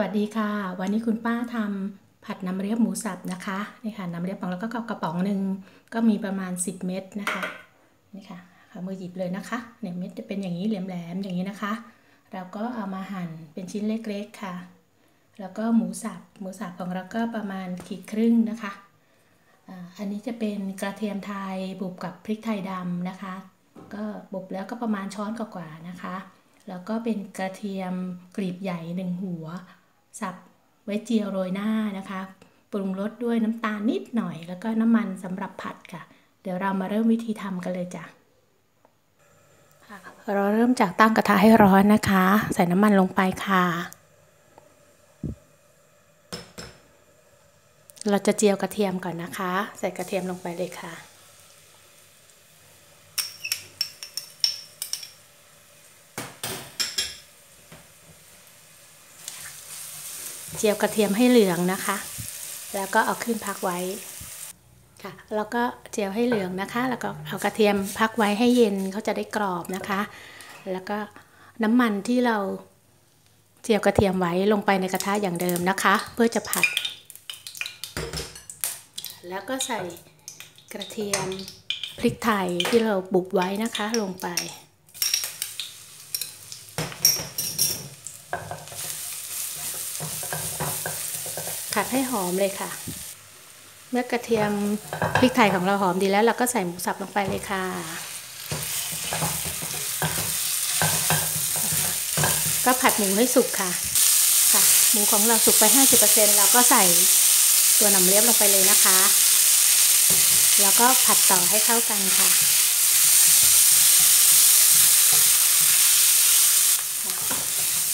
วัสดีค่ะวันนี้คุณป้าทำผัดน้ำเลียบหมูสับนะคะนี่ค่ะน้ำเลียบของเราก็กระป๋องหนึ่งก็มีประมาณ10เม็ดนะคะนี่ค่ะมือหยิบเลยนะคะเนี่ยเม็ดจะเป็นอย่างนี้แหลมๆอย่างนี้นะคะเราก็เอามาหั่นเป็นชิ้นเล็กๆค่ะแล้วก็หมูสับของเราก็ประมาณขีดครึ่งนะคะอันนี้จะเป็นกระเทียมไทยบุบกับพริกไทยดำนะคะก็บุบแล้วก็ประมาณช้อนกว่าๆนะคะแล้วก็เป็นกระเทียมกลีบใหญ่1หัวสับไว้เจียวโรยหน้านะคะปรุงรสด้วยน้ำตาลนิดหน่อยแล้วก็น้ำมันสำหรับผัดค่ะเดี๋ยวเรามาเริ่มวิธีทำกันเลยจ้ะเราเริ่มจากตั้งกระทะให้ร้อนนะคะใส่น้ำมันลงไปค่ะเราจะเจียวกระเทียมก่อนนะคะใส่กระเทียมลงไปเลยค่ะเจียวกระเทียมให้เหลืองนะคะแล้วก็เอาขึ้นพักไว้ค่ะแล้วก็เจียวให้เหลืองนะคะแล้วก็เอากระเทียมพักไว้ให้เย็นเขาจะได้กรอบนะคะแล้วก็น้ำมันที่เราเจียวกระเทียมไว้ลงไปในกระทะอย่างเดิมนะคะเพื่อจะผัดแล้วก็ใส่กระเทียมพริกไทยที่เราบุบไว้นะคะลงไปผัดให้หอมเลยค่ะเมื่อกระเทียมพริกไทยของเราหอมดีแล้วเราก็ใส่หมูสับลงไปเลยค่ะก็ผัดหมูให้สุกค่ะหมูของเราสุกไป 50% เราก็ใส่ตัวน้ำเลียบลงไปเลยนะคะแล้วก็ผัดต่อให้เข้ากันค่ะ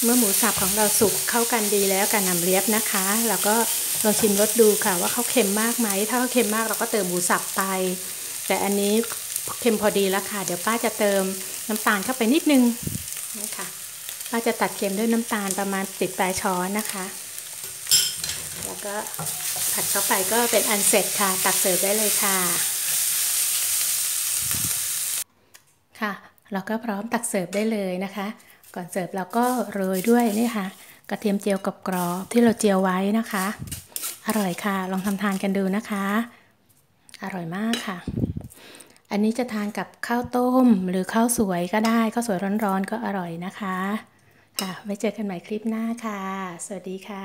เมื่อหมูสับของเราสุกเข้ากันดีแล้วกับน้ำเลียบนะคะเราก็ลองชิมรสดูค่ะว่าเขาเค็มมากไหมถ้าเขาเค็มมากเราก็เติมหมูสับไปแต่อันนี้เค็มพอดีแล้วค่ะเดี๋ยวป้าจะเติมน้ำตาลเข้าไปนิดนึงนี่ค่ะป้าจะตัดเค็มด้วยน้ำตาลประมาณ10ปลายช้อนนะคะแล้วก็ผัดเข้าไปก็เป็นอันเสร็จค่ะตักเสิร์ฟได้เลยค่ะค่ะแล้วก็พร้อมตักเสิร์ฟได้เลยนะคะก่อนเสิร์ฟเราก็โรยด้วยนี่ค่ะกระเทียมเจียวกับกรอบที่เราเจียวไว้นะคะอร่อยค่ะลองทำทานกันดูนะคะอร่อยมากค่ะอันนี้จะทานกับข้าวต้มหรือข้าวสวยก็ได้ข้าวสวยร้อนๆก็อร่อยนะคะค่ะไว้เจอกันใหม่คลิปหน้าค่ะสวัสดีค่ะ